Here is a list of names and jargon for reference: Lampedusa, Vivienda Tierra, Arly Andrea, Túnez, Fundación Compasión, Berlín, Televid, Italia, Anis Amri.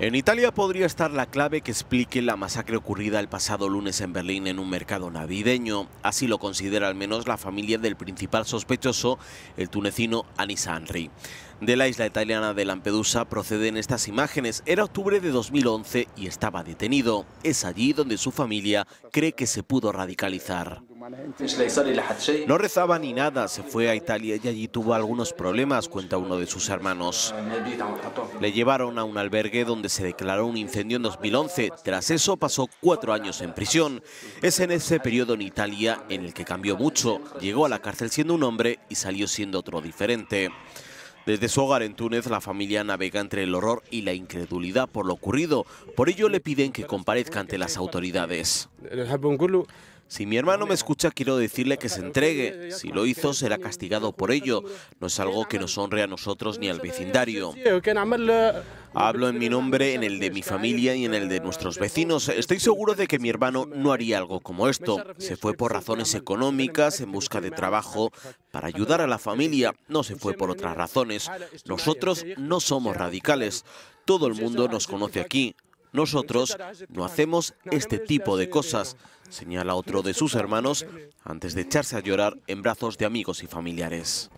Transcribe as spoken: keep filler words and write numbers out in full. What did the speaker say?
En Italia podría estar la clave que explique la masacre ocurrida el pasado lunes en Berlín en un mercado navideño. Así lo considera al menos la familia del principal sospechoso, el tunecino Anis Amri. De la isla italiana de Lampedusa proceden estas imágenes. Era octubre de dos mil once y estaba detenido. Es allí donde su familia cree que se pudo radicalizar. No rezaba ni nada, se fue a Italia y allí tuvo algunos problemas, cuenta uno de sus hermanos. Le llevaron a un albergue donde se declaró un incendio en dos mil once. Tras eso pasó cuatro años en prisión. Es en ese periodo en Italia en el que cambió mucho. Llegó a la cárcel siendo un hombre y salió siendo otro diferente. Desde su hogar en Túnez, la familia navega entre el horror y la incredulidad por lo ocurrido. Por ello le piden que comparezca ante las autoridades. Si mi hermano me escucha, quiero decirle que se entregue. Si lo hizo, será castigado por ello. No es algo que nos honre a nosotros ni al vecindario. Hablo en mi nombre, en el de mi familia y en el de nuestros vecinos. Estoy seguro de que mi hermano no haría algo como esto. Se fue por razones económicas, en busca de trabajo, para ayudar a la familia. No se fue por otras razones. Nosotros no somos radicales. Todo el mundo nos conoce aquí. Nosotros no hacemos este tipo de cosas, señala otro de sus hermanos antes de echarse a llorar en brazos de amigos y familiares.